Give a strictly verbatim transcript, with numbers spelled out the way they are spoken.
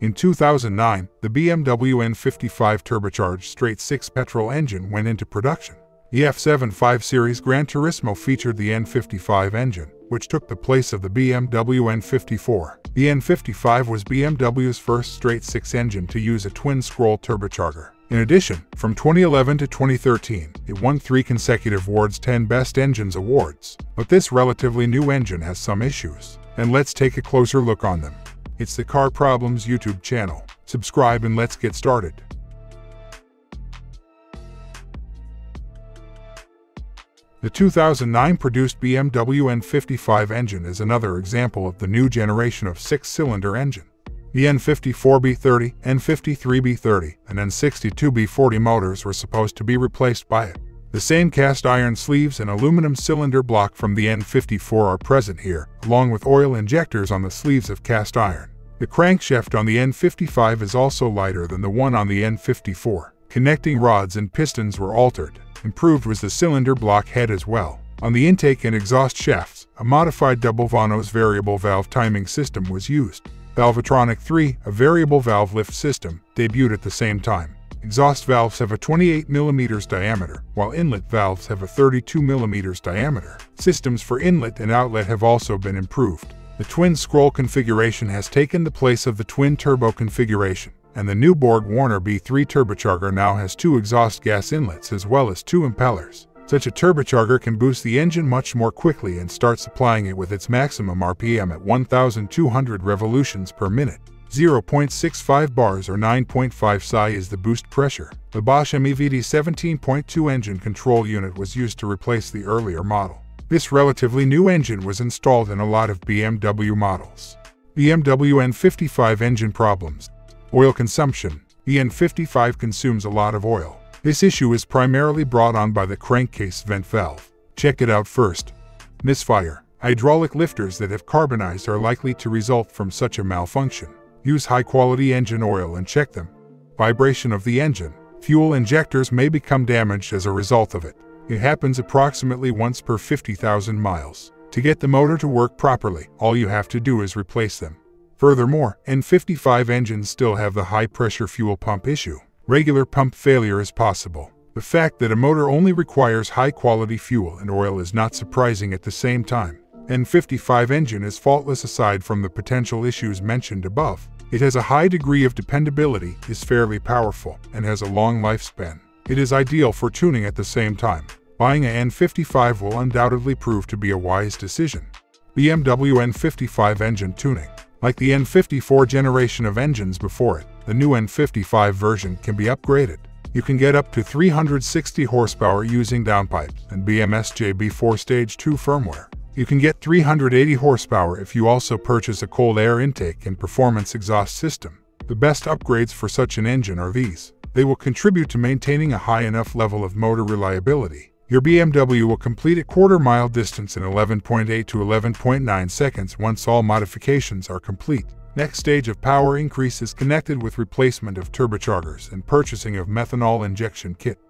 In two thousand nine, the B M W N fifty-five turbocharged straight-six petrol engine went into production. The F seventy-five Series Gran Turismo featured the N fifty-five engine, which took the place of the B M W N fifty-four. The N fifty-five was B M W's first straight-six engine to use a twin-scroll turbocharger. In addition, from twenty eleven to twenty thirteen, it won three consecutive Ward's ten Best Engines awards. But this relatively new engine has some issues, and let's take a closer look on them. It's the Car Problems YouTube channel. Subscribe and let's get started. The two thousand nine-produced B M W N fifty-five engine is another example of the new generation of six-cylinder engine. The N fifty-four B thirty, N fifty-three B thirty, and N sixty-two B forty motors were supposed to be replaced by it. The same cast-iron sleeves and aluminum cylinder block from the N fifty-four are present here, along with oil injectors on the sleeves of cast iron. The crankshaft on the N fifty-five is also lighter than the one on the N fifty-four. Connecting rods and pistons were altered. Improved was the cylinder block head as well. On the intake and exhaust shafts, a modified double Vanos variable valve timing system was used. Valvetronic three, a variable valve lift system, debuted at the same time. Exhaust valves have a twenty-eight millimeter diameter, while inlet valves have a thirty-two millimeter diameter. Systems for inlet and outlet have also been improved. The twin-scroll configuration has taken the place of the twin-turbo configuration, and the new Borg Warner B three turbocharger now has two exhaust gas inlets as well as two impellers. Such a turbocharger can boost the engine much more quickly and start supplying it with its maximum R P M at one thousand two hundred revolutions per minute. zero point six five bars or nine point five psi is the boost pressure. The Bosch M E V D seventeen point two engine control unit was used to replace the earlier model. This relatively new engine was installed in a lot of B M W models. B M W N fifty-five engine problems. Oil consumption. The N fifty-five consumes a lot of oil. This issue is primarily brought on by the crankcase vent valve. Check it out first. Misfire. Hydraulic lifters that have carbonized are likely to result from such a malfunction. Use high-quality engine oil and check them. Vibration of the engine. Fuel injectors may become damaged as a result of it. It happens approximately once per fifty thousand miles. To get the motor to work properly, all you have to do is replace them. Furthermore, N fifty-five engines still have the high-pressure fuel pump issue. Regular pump failure is possible. The fact that a motor only requires high-quality fuel and oil is not surprising at the same time. N fifty-five engine is faultless aside from the potential issues mentioned above. It has a high degree of dependability, is fairly powerful, and has a long lifespan. It is ideal for tuning at the same time. Buying a N fifty-five will undoubtedly prove to be a wise decision. B M W N fifty-five engine tuning. Like the N fifty-four generation of engines before it, the new N fifty-five version can be upgraded. You can get up to three hundred sixty horsepower using downpipes and B M S J B four Stage two firmware. You can get three hundred eighty horsepower if you also purchase a cold air intake and performance exhaust system. The best upgrades for such an engine are these. They will contribute to maintaining a high enough level of motor reliability. Your B M W will complete a quarter-mile distance in eleven point eight to eleven point nine seconds once all modifications are complete. Next stage of power increase is connected with replacement of turbochargers and purchasing of methanol injection kit.